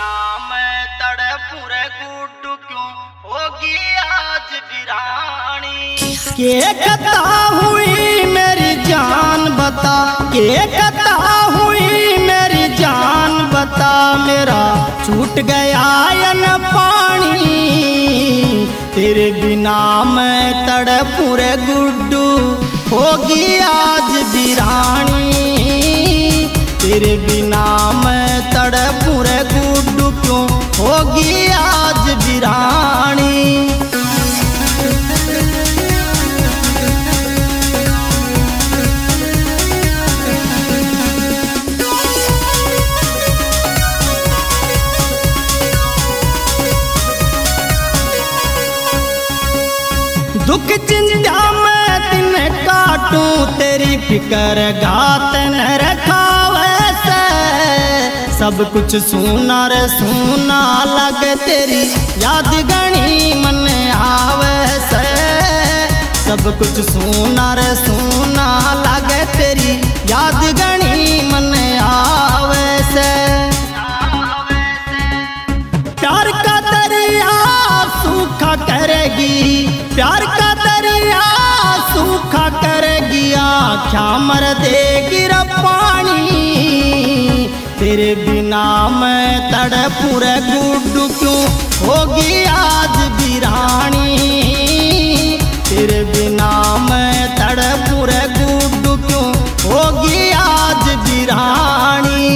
बिना मैं तड़पूं रे गुड्डू क्यों होगी आज वीरानी। के कथा हुई मेरी जान बता, के कथा हुई मेरी जान बता, मेरा छूट गया यन पानी तेरे बिना मैं तड़पूं रे गुड्डू होगी आज वीरानी। तेरे बिना मैं तड़पूं रे गुड्डू क्यों होगी आज वीरानी। दुख चिंता मैं दिन काटूं तेरी फिकर घात न रखा। सब कुछ सुना रे सुना लगे तेरी याद गणी मन आवे से। सब कुछ सुना रे सुना लगे तेरी याद गणी मन आवे से। प्यार का दरिया सूखा करेगी, प्यार का दरिया सूखा करेगी, आँखा मर देगी रे पानी। तेरे बिना मैं तड़पूं रे गुड्डू क्यों होगी आज वीरानी। तेरे बिना मैं तड़पूं रे गुड्डू क्यों होगी आज वीरानी।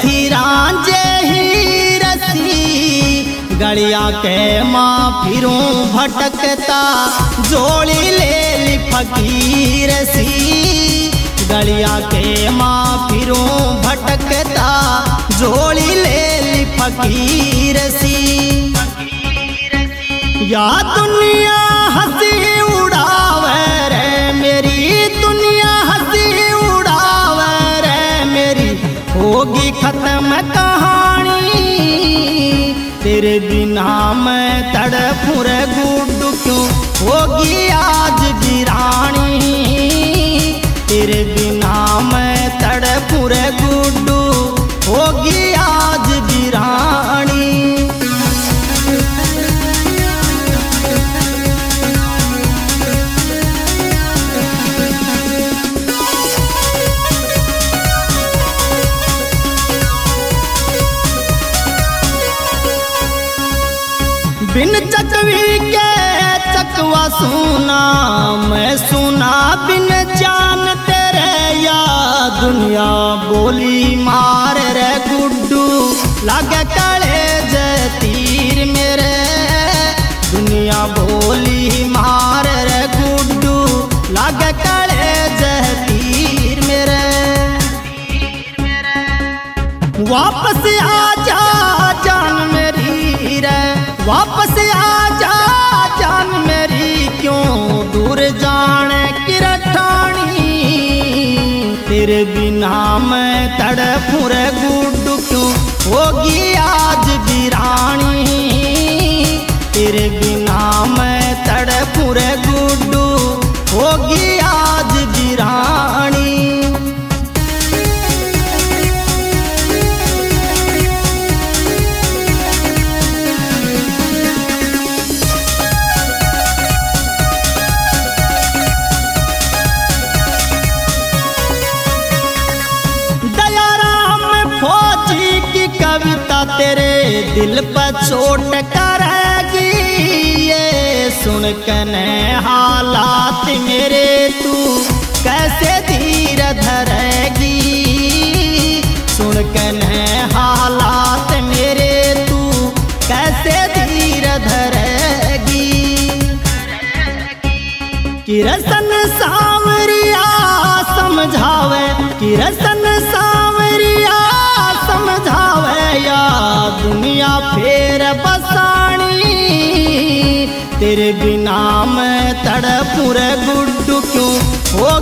थी रांझे ही रसी गड़िया के माँ फिरूं भटकता जोड़ी ले ली फकीर सी। गड़िया के माँ फिरूं भटकता जोड़ी ले ली फकीर सी। या दुनिया हंसी उड़ावे रे मेरी, दुनिया हंसी उड़ावे रे मेरी होगी खत्म कहानी। तेरे बिना मैं तड़पूं रे गुड्डू क्यों होगी आज वीरानी। तेरे बिना मैं तड़पूं रे गुड्डू होगी आज वीरानी। बिन चकवी के चकवा सुना मैं सुना बिन जान तेरे, या दुनिया बोली मार रे गुड्डू लगे कलेज तीर मेरे। दुनिया बोली मार रे गुड्डू लगे कलेज तीर मेरे। वापस आ जा जान मेरी रे, वापस आ जा जान मेरी क्यों दूर जाने की रठानी। तेरे बिना मैं तड़पूं रे गुड्डू क्यों होगी आज वीरानी। तेरे बिना मैं तड़पूं रे गुड्डू होगी आज वीरानी। कविता तेरे दिल पर चोट करेगी ये सुन के नए हालात मेरे तू कैसे धीर धरेगी। सुन के नए हालात मेरे तू कैसे धीर धरेगी। किरसन सांवरिया समझावे, किरसन सांवरिया समझावे, या दुनिया फेर बसानी। तेरे बिना मैं तड़पूं रे गुड्डू क्यों हो